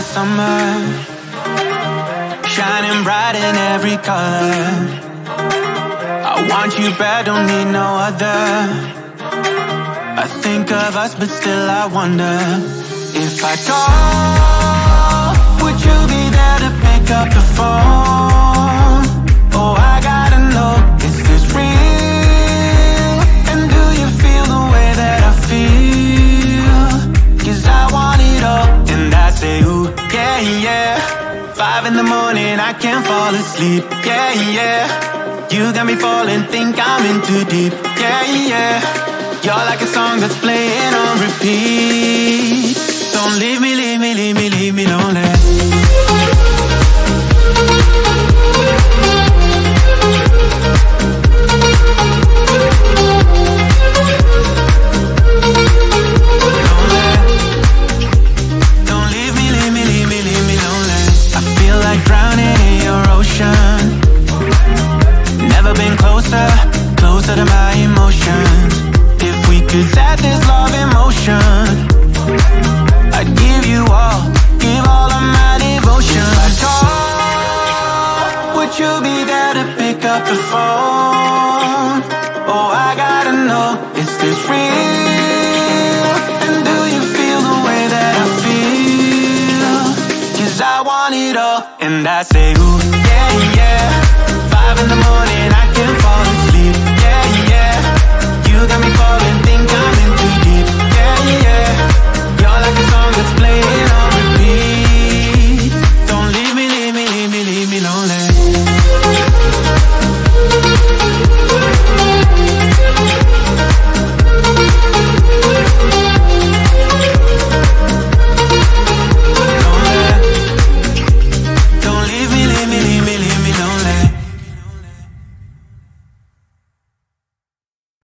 the summer, shining bright in every color. I want you bad, don't need no other. I think of us, but still I wonder. If I call, would you be there to pick up the phone? Oh, I gotta know, is this real? And do you feel the way that I feel? 'Cause I want it all, and I say ooh, yeah, yeah. 5 in the morning, I can't fall asleep, yeah, yeah. You got me falling, think I'm in too deep, yeah, yeah. You're like a song that's playing on repeat. Don't leave me, leave me, leave me, leave me lonely. Lonely. Don't leave me, leave me, leave me, leave me lonely. I feel like drowning in your ocean. Never been closer, closer to my emotions. 'Cause at this love in motion, I'd give all of my devotion. If I call, would you be there to pick up the phone? Oh, I gotta know, is this real? And do you feel the way that I feel? 'Cause I want it all, and I say ooh, yeah, yeah. 5 in the morning, I can't fall asleep, yeah, yeah. You got me falling, playing on repeat. Don't leave me, leave me, leave me, leave me lonely.